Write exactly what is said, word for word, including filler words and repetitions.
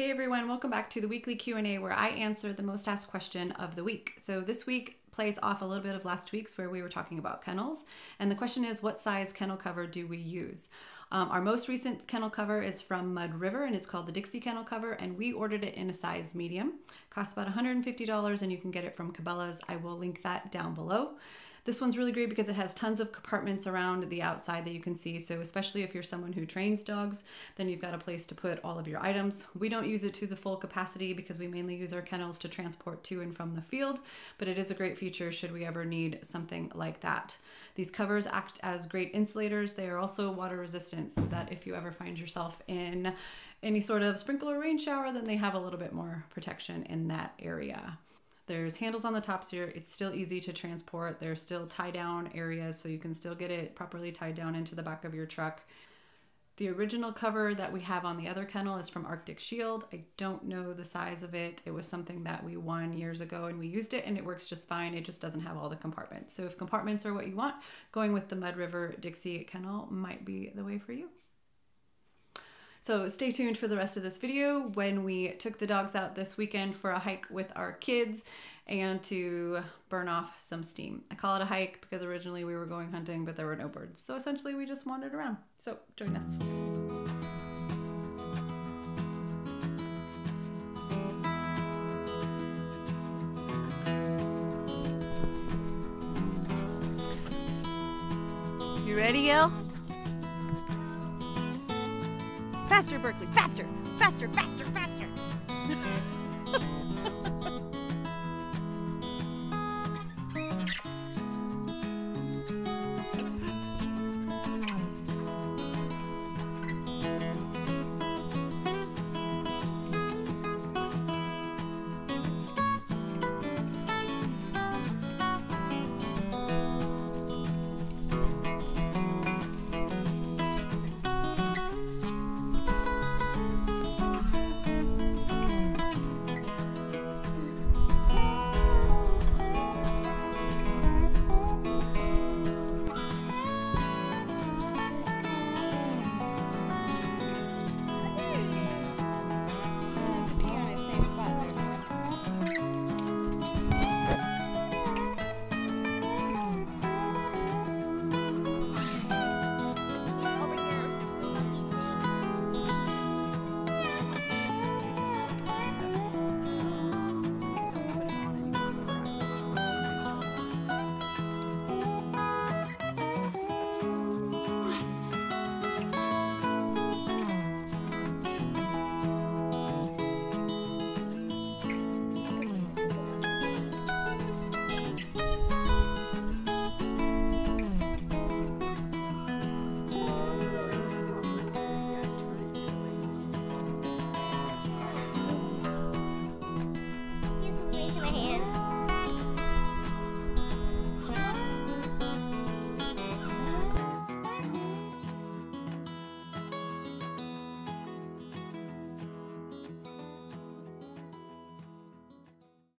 Hey everyone, welcome back to the weekly Q and A where I answer the most asked question of the week. So this week plays off a little bit of last week's where we were talking about kennels, and the question is, what size kennel cover do we use? Um, our most recent kennel cover is from Mud River and it's called the Dixie Kennel Cover, and we ordered it in a size medium. It costs about one hundred fifty dollars and you can get it from Cabela's. I will link that down below. This one's really great because it has tons of compartments around the outside that you can see. So especially if you're someone who trains dogs, then you've got a place to put all of your items. We don't use it to the full capacity because we mainly use our kennels to transport to and from the field, but it is a great feature should we ever need something like that. These covers act as great insulators. They are also water resistant so that if you ever find yourself in any sort of sprinkle or rain shower, then they have a little bit more protection in that area. There's handles on the top so it's still easy to transport. There's still tie down areas so you can still get it properly tied down into the back of your truck. The original cover that we have on the other kennel is from Arctic Shield. I don't know the size of it. It was something that we won years ago and we used it and it works just fine. It just doesn't have all the compartments. So if compartments are what you want, going with the Mud River Dixie Kennel might be the way for you. So stay tuned for the rest of this video when we took the dogs out this weekend for a hike with our kids and to burn off some steam. I call it a hike because originally we were going hunting, but there were no birds. So essentially we just wandered around. So join us. You ready, Gil? Faster, Berkeley, faster, faster, faster, faster. My hand.